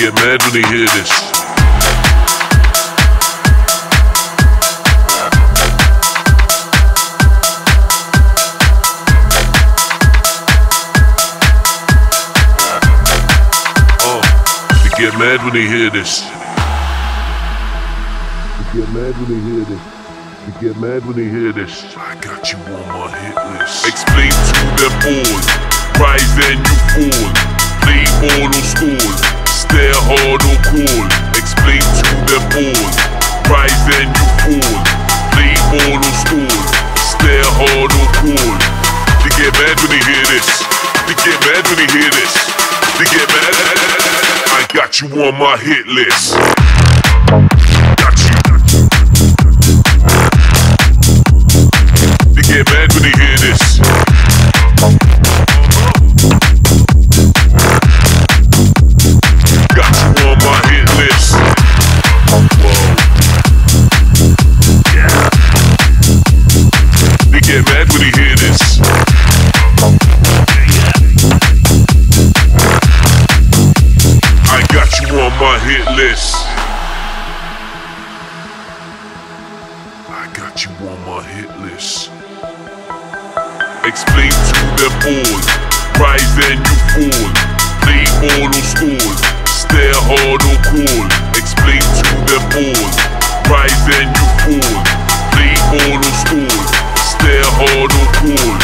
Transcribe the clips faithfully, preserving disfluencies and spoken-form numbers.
get mad when they hear this. Get mad when they hear this. You get mad when they hear this. You get mad when they hear this. I got you on my hit list. Explain to them boys, rise and you fall. Play ball or score, stare hard or cool. Explain to them boys, rise and you fall. Play ball or score, stare hard or cool. You get mad when they hear this. You get mad when they hear this. You get mad. I got you on my hit list. Got you. They get mad when they hear this. Got you on my hit list. Whoa. Yeah. They get mad when they hear this. On my hit list. I got you on my hit list. Explain to them boys, rise and you fall. Play ball or score, stare hard or cool. Explain to them boys, rise and you fall. Play ball or score, stare hard or cool.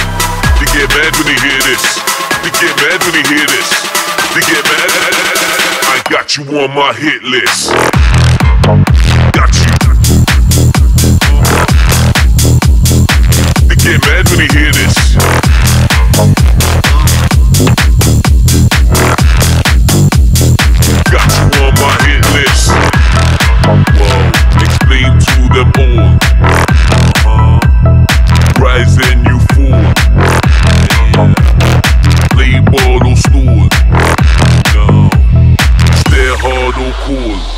They get mad when they hear this. They get mad when they hear this. They get mad. I got you on my hit list. Got you. They get mad when they hear this. Got you on my hit list. Whoa. Explain to them all. Uh-huh. Rise and you fool. Yeah. Play ball or stool. Cool.